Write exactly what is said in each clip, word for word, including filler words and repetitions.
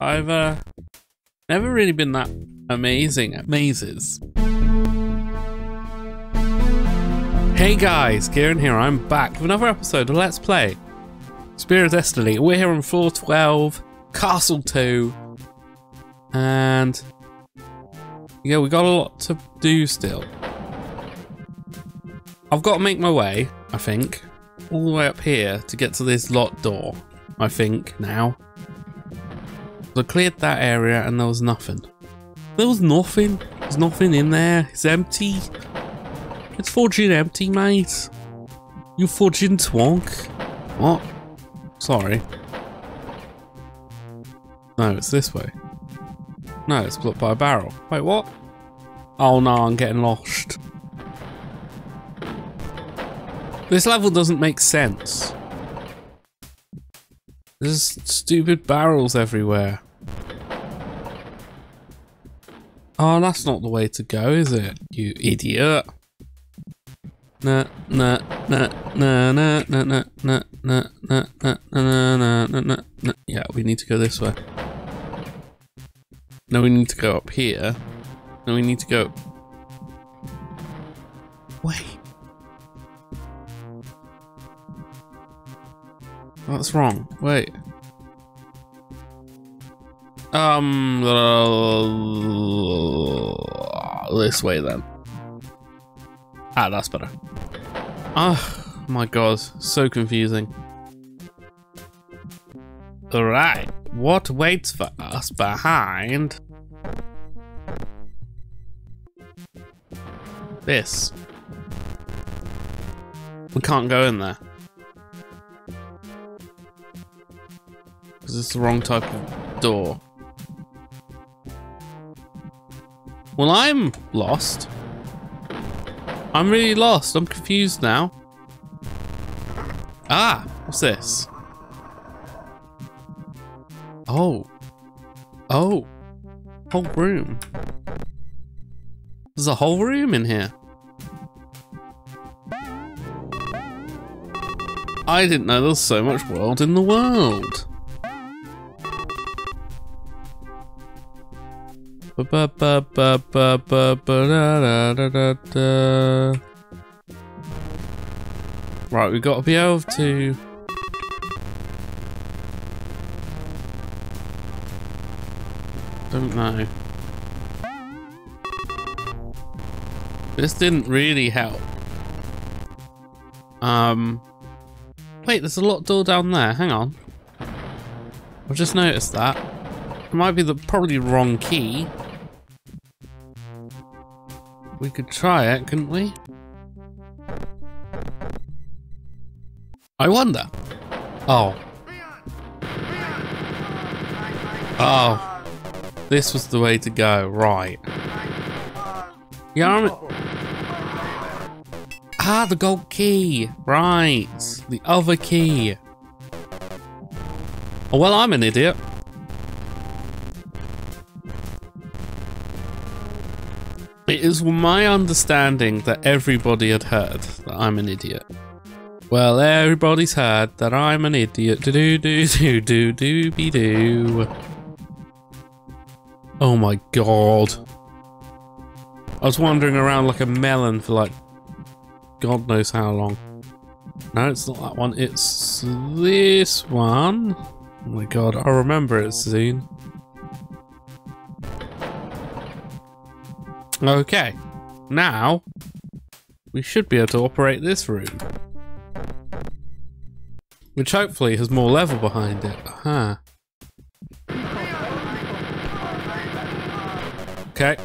I've uh, never really been that amazing at mazes. Hey guys, Kieran here. I'm back with another episode of Let's Play Spear of Destiny. We're here on floor twelve, castle two, and yeah, we got a lot to do still. I've got to make my way, I think, all the way up here to get to this lot door, I think, now. So I cleared that area and there was nothing. There was nothing. There's nothing in there. It's empty. It's fortune empty, mate. You fortune twonk. What? Sorry. No, it's this way. No, it's blocked by a barrel. Wait, what? Oh no, I'm getting lost. This level doesn't make sense. There's stupid barrels everywhere. Oh, that's not the way to go, is it? You idiot. Na na na na na na na na na na na na na na na. Yeah, we need to go this way. No, we need to go up here. No, we need to go. Wait. That's wrong. Wait. Um. Uh, this way then. Ah, that's better. Oh my god, so confusing. All right, what waits for us behind this? We can't go in there. Because it's the wrong type of door. Well, I'm lost. I'm really lost. I'm confused now. Ah, what's this? Oh. Oh. Whole room. There's a whole room in here. I didn't know there was so much world in the world. Ba ba ba ba ba ba da da da da. Right, we gotta be able to. Don't know. This didn't really help. Um. Wait, there's a locked door down there. Hang on. I've just noticed that. It might be the probably wrong key. We could try it, couldn't we? I wonder. Oh. Oh. This was the way to go, right. Yeah, I'm... Ah, the gold key. Right. The other key. Oh, well, I'm an idiot. It is my understanding that everybody had heard that I'm an idiot. Well, everybody's heard that I'm an idiot. Do do do do do do be do. Oh my god! I was wandering around like a melon for like god knows how long. No, it's not that one. It's this one. Oh my god! I'll remember it soon. Okay, now we should be able to operate this room, which hopefully has more level behind it. Aha. Uh-huh. Okay.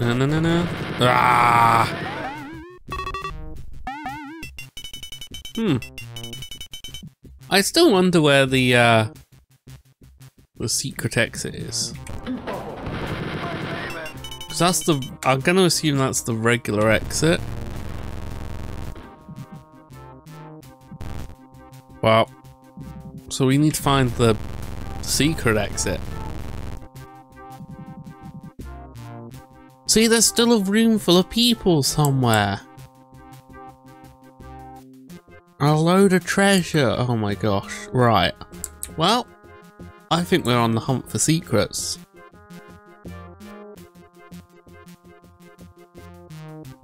No, no, no, no. Ah. Hmm. I still wonder where the uh, the secret exit is. So that's the, I'm going to assume that's the regular exit. Well, so we need to find the secret exit. See, there's still a room full of people somewhere. A load of treasure. Oh my gosh. Right. Well, I think we're on the hunt for secrets.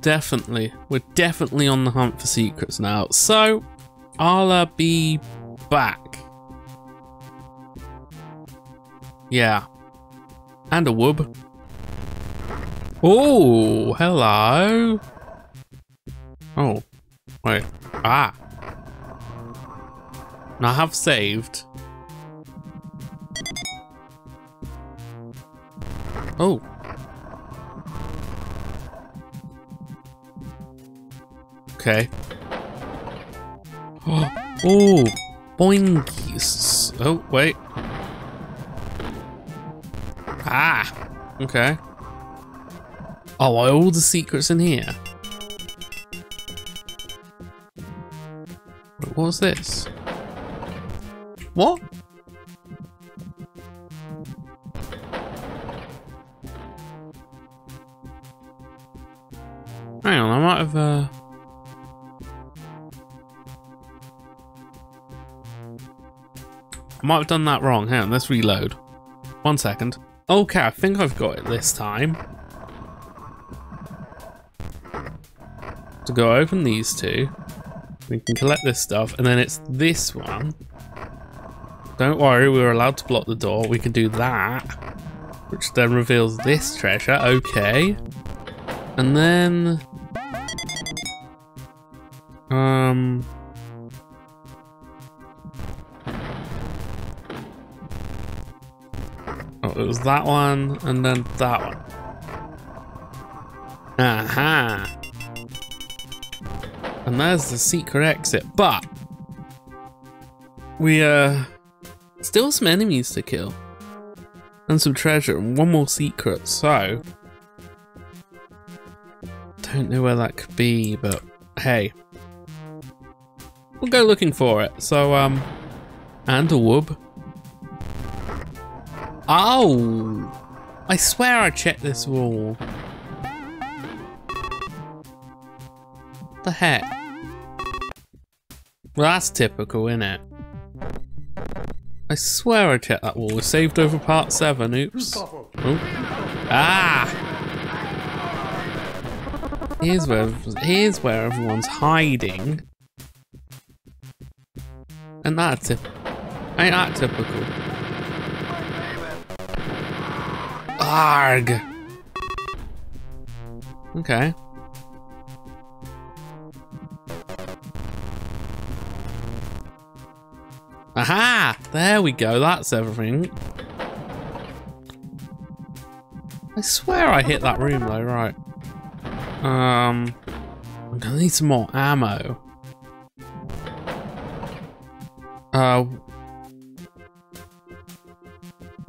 Definitely. We're definitely on the hunt for secrets now. So, I'll uh, be back. Yeah. And a wub. Oh, hello. Oh, wait. Ah. And I have saved. Oh. Okay. Oh, oh, boingies. Oh, wait. Ah, okay. Oh, are all the secrets in here? What was this? What? Hang on, I might have, uh... I might have done that wrong. Hang on, let's reload. One second. Okay, I think I've got it this time. To go open these two, we can collect this stuff, and then it's this one. Don't worry, we were allowed to block the door. We can do that, which then reveals this treasure. Okay, and then um oh, it was that one, and then that one. Aha. And there's the secret exit, but we uh still some enemies to kill and some treasure and one more secret, so don't know where that could be, but hey, we'll go looking for it. So um and a wub. Oh, I swear I checked this wall. What the heck? Well, that's typical, innit? I swear I checked that wall. We saved over part seven. Oops. Oh. Ah! Here's where, here's where everyone's hiding. And that's it. Ain't that typical? Arg! Okay. Aha! There we go, that's everything. I swear I hit that room though, right. Um, I'm gonna need some more ammo. Uh,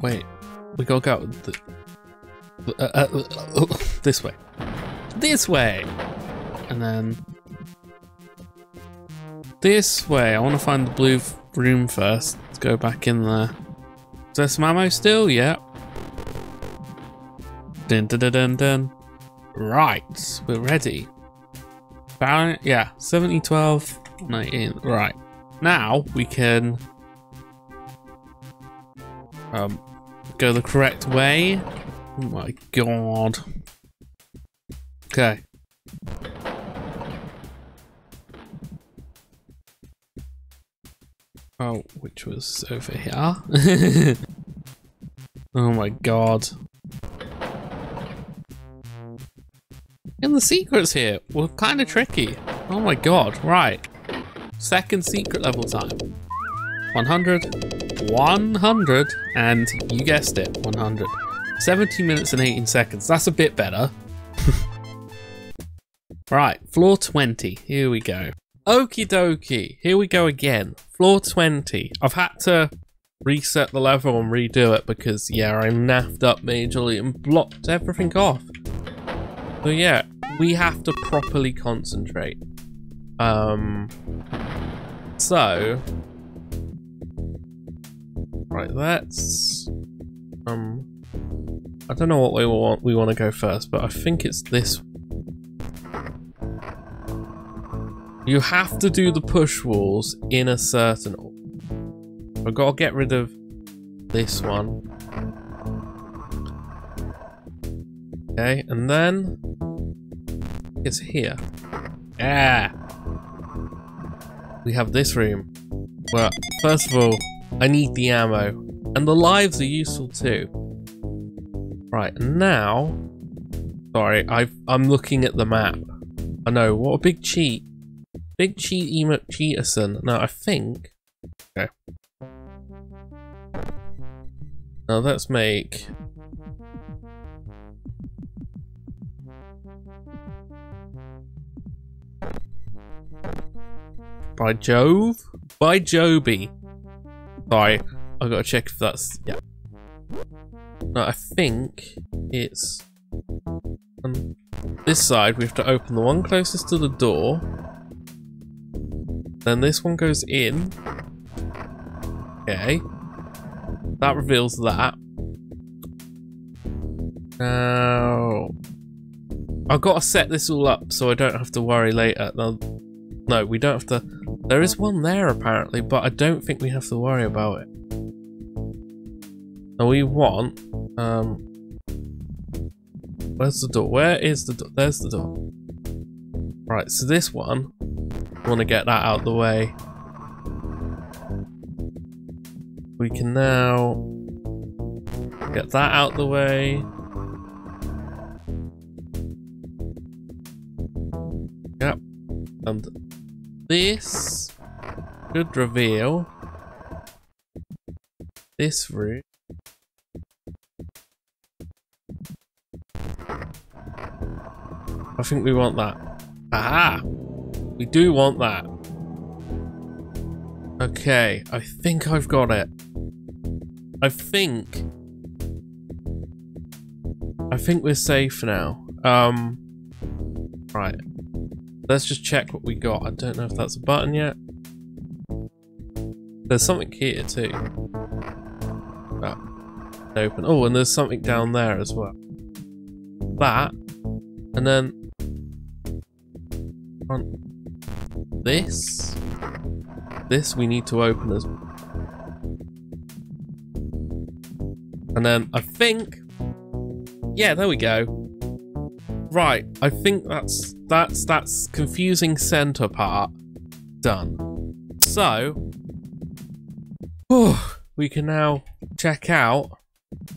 wait, we gotta go the, uh, uh, uh, uh, uh, this way. This way! And then this way. I wanna find the blue room first. Let's go back in there. Is there some ammo still? Yeah. Dun dun dun dun dun. Right, we're ready. Baron, yeah, seventy, twelve, nineteen. Right. Now we can um go the correct way. Oh my god. Okay. Oh, which was over here. Oh my god. And the secrets here were kind of tricky. Oh my god, right. Second secret level time. one hundred. one hundred. And you guessed it, one hundred. seventeen minutes and eighteen seconds. That's a bit better. Right, floor twenty. Here we go. Okie dokie, here we go again. Floor twenty. I've had to reset the level and redo it because, yeah, I naffed up majorly and blocked everything off. So, yeah, we have to properly concentrate. Um, so, right, let's, um, I don't know what we want, we want to go first, but I think it's this. You have to do the push walls in a certain order. I've got to get rid of this one. Okay, and then it's here. Yeah! We have this room. But first of all, I need the ammo. And the lives are useful too. Right, now... Sorry, I've, I'm looking at the map. I know, what a big cheat. Big cheat emote cheaterson. Now, I think... Okay. Now, let's make... By Jove? By Joby. Sorry, I gotta check if that's... Yeah. No, I think it's... On this side, we have to open the one closest to the door. Then this one goes in. Okay. That reveals that. Now... I've got to set this all up so I don't have to worry later. No, no we don't have to... There is one there apparently, but I don't think we have to worry about it. Now we want, um, where's the door? Where is the door? There's the door. Right, so this one, I want to get that out of the way. We can now get that out of the way. Yep, and this should reveal this room. I think we want that. Aha! We do want that. Okay, I think I've got it. I think... I think we're safe now. Um, right. Let's just check what we got. I don't know if that's a button yet. There's something here too. Oh, open. Oh, and there's something down there as well. That, and then on this, this we need to open as well. And then I think, yeah, there we go. Right, I think that's that's that's confusing center part done. So whew, we can now check out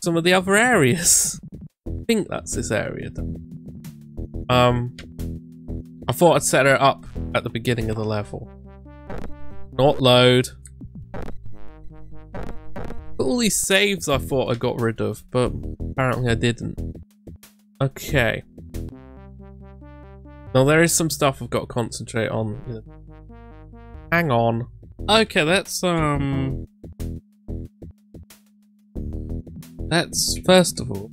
some of the other areas. I think that's this area done. Um I thought I'd set it up at the beginning of the level. Not load. All these saves I thought I got rid of, but apparently I didn't. Okay. Now there is some stuff I've got to concentrate on. Hang on. Okay, let's um let's first of all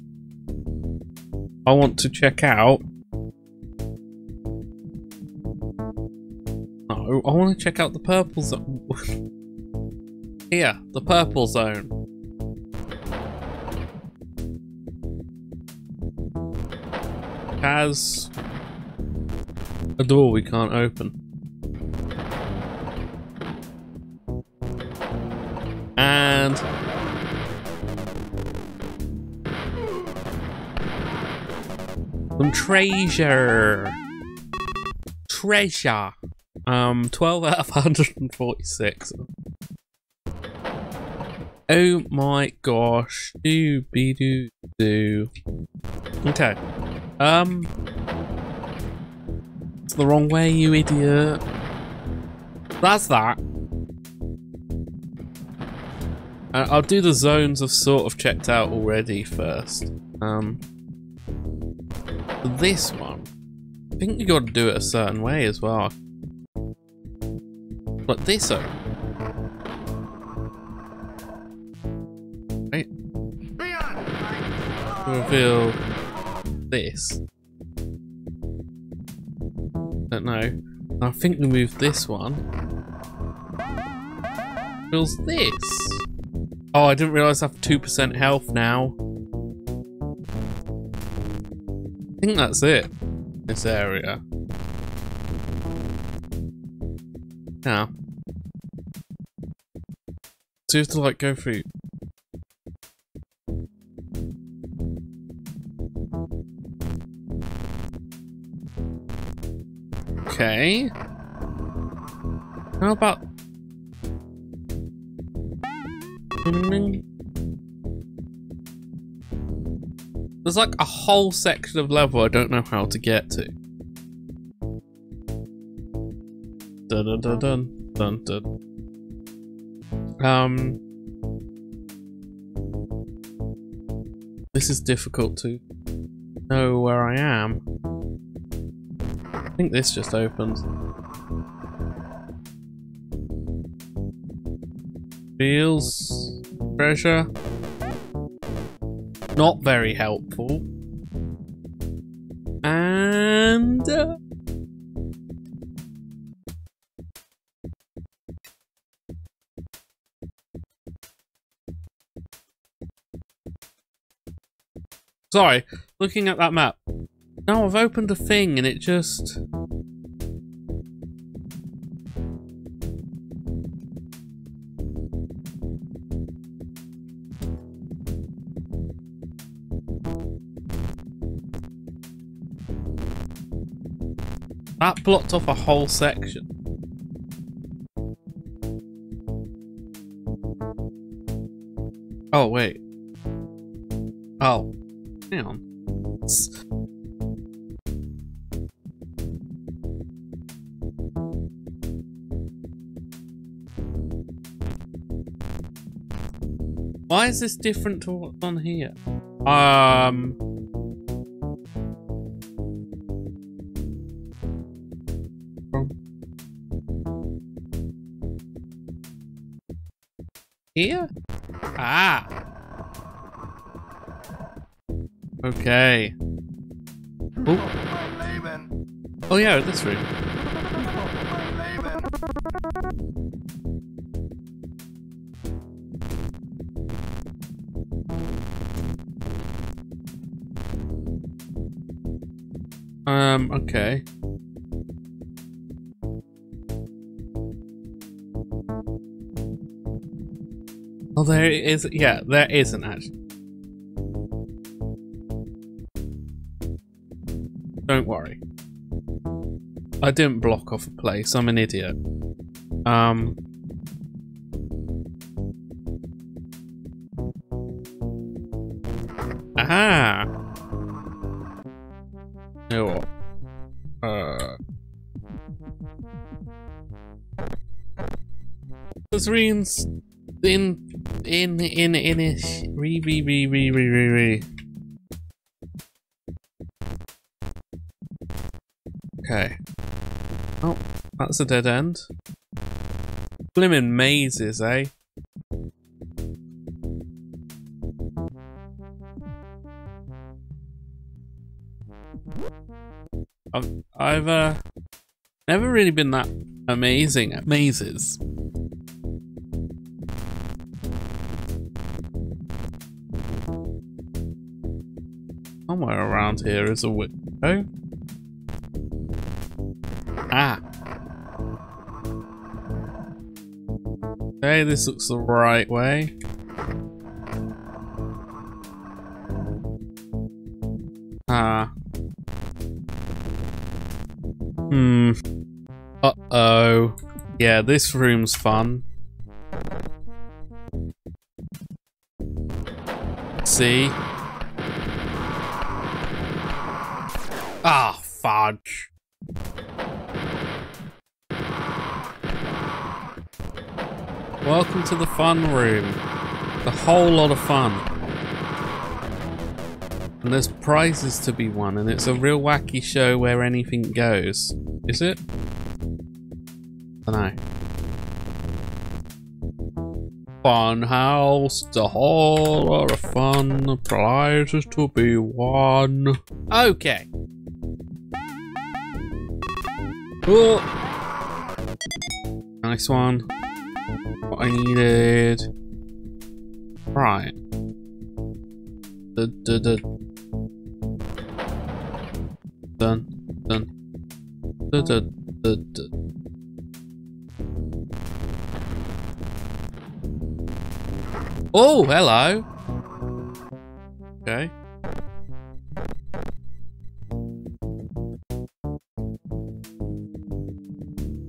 I want to check out No, I want to check out the purple zone. Here, the purple zone. Has a door we can't open. And... Some treasure! Treasure! Um, twelve out of one hundred forty-six. Oh my gosh. Doo-be-doo-doo. Okay. Um... the wrong way, you idiot. That's that. Uh, I'll do the zones I've sort of checked out already first. Um, this one, I think you got to do it a certain way as well. But this one, right? Reveal this. Don't know. I think we move this one. Feels this. Oh, I didn't realise I have two percent health now. I think that's it. This area. Now. So you have to like go through Okay. How about... There's like a whole section of level I don't know how to get to. Dun dun dun dun dun dun. Um... This is difficult to know where I am. I think this just opens. Feels pressure. Not very helpful. And uh, sorry, looking at that map. Now I've opened a thing and it just... That blocked off a whole section. Oh, wait. Oh. Hang on. It's... Why is this different to what's on here? Um... Here? Ah! Okay. Ooh. Oh yeah, this room. Um, okay. Oh, there is, yeah, there isn't actually. Don't worry. I didn't block off a place. I'm an idiot. Um. Aha! You know what? Uh. There's rings in, in, in, in, ish. Re, re, re, re, re, re, re. Okay. Oh, that's a dead end. Blimmin' mazes, eh? I've, I've uh, never really been that amazing at mazes. Somewhere around here is a window. Ah. Okay, this looks the right way. Ah. Hmm. Uh-oh. Yeah, this room's fun. See? Ah, fudge. Welcome to the fun room. A whole lot of fun. And there's prizes to be won, and it's a real wacky show where anything goes. Is it? I don't know. Fun house, the whole lot of fun, prizes to be won. Okay. Cool. Nice one. What I needed. Right. Duh, duh, duh. Dun dun duh, duh, duh, duh. Oh, hello. Okay.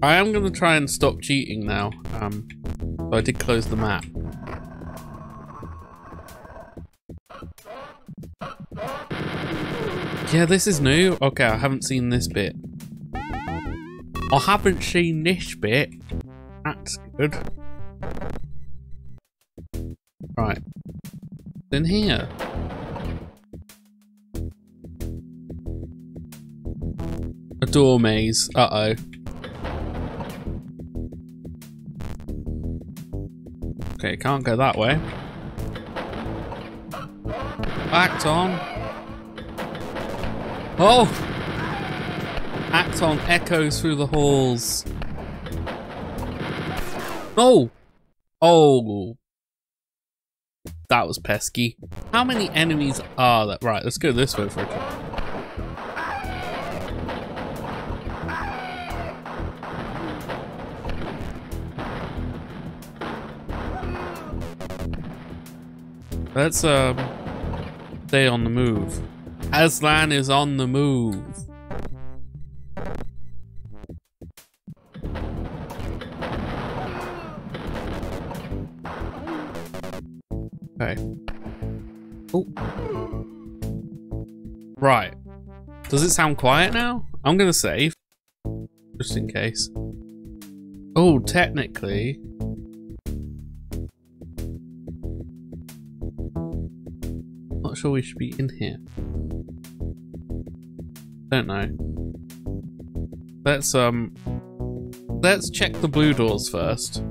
I am going to try and stop cheating now. Um, but I did close the map. Yeah, this is new. Okay, I haven't seen this bit. I haven't seen this bit. That's good. Right. It's in here. A door maze. Uh-oh. Okay, can't go that way. Act on. Oh! Act on echoes through the halls. Oh! Oh! That was pesky. How many enemies are there? Right, let's go this way for a second. Let's um, stay on the move. Aslan is on the move. Okay. Oh. Right. Does it sound quiet now? I'm gonna save. Just in case. Oh, technically. Not sure we should be in here. Don't know. Let's um let's check the blue doors first.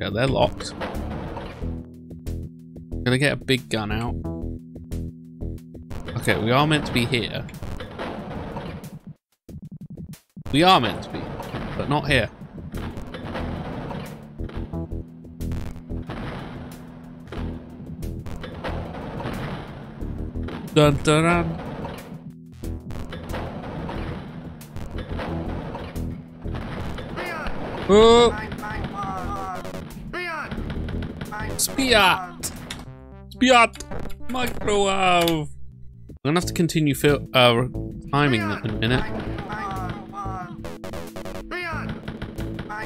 Yeah, they're locked. Gonna get a big gun out. Okay, we are meant to be here. We are meant to be, but not here. Dun, dun, dun. Oh. Spiat! Spiat! Microwave! I'm gonna have to continue fil uh, timing that in a minute.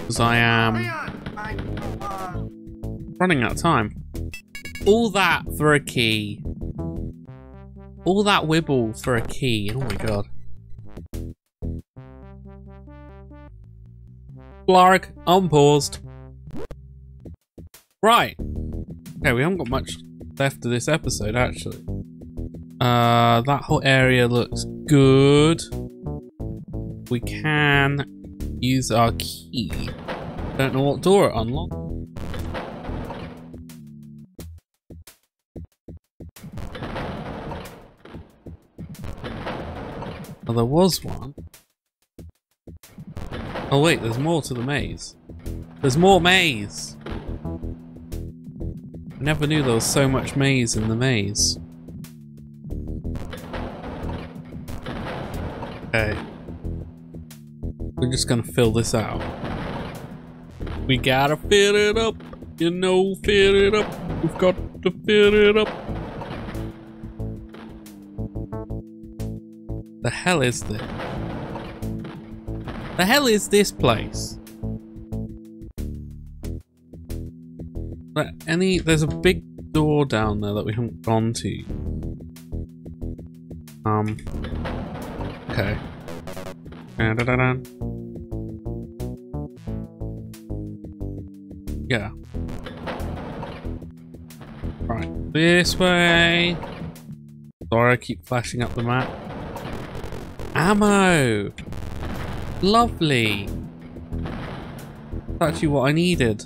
Because I am running out of time. All that for a key. All that wibble for a key. Oh my god. Blarg, unpaused. Right. Okay, we haven't got much left of this episode, actually. Uh, that whole area looks good. We can use our key. Don't know what door it unlocks. Well, there was one. Oh wait, there's more to the maze. There's more maze! I never knew there was so much maze in the maze. Okay. We're just gonna fill this out. We gotta fill it up! You know, fill it up! We've got to fill it up! The hell is this? The hell is this place? But any, there's a big door down there that we haven't gone to. Um. Okay. Yeah. Right. This way. Sorry, I keep flashing up the map. Ammo! Lovely! That's actually what I needed.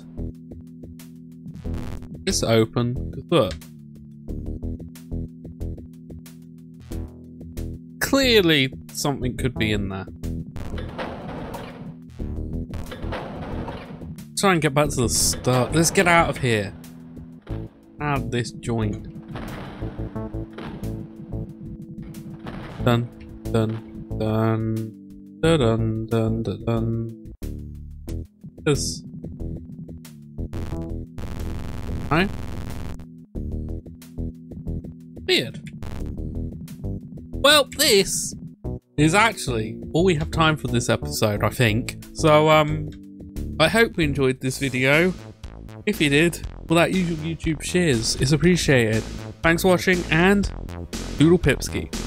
It's open. Look. Clearly something could be in there. Let's try and get back to the start. Let's get out of here. Out of this joint. Done. Done. Dun, dun, dun, dun, dun, dun. Yes. Hi. Weird. Well, this is actually all we have time for this episode, I think. So um, I hope you enjoyed this video. If you did, well, that usual YouTube shares is appreciated. Thanks for watching, and doodle pipski.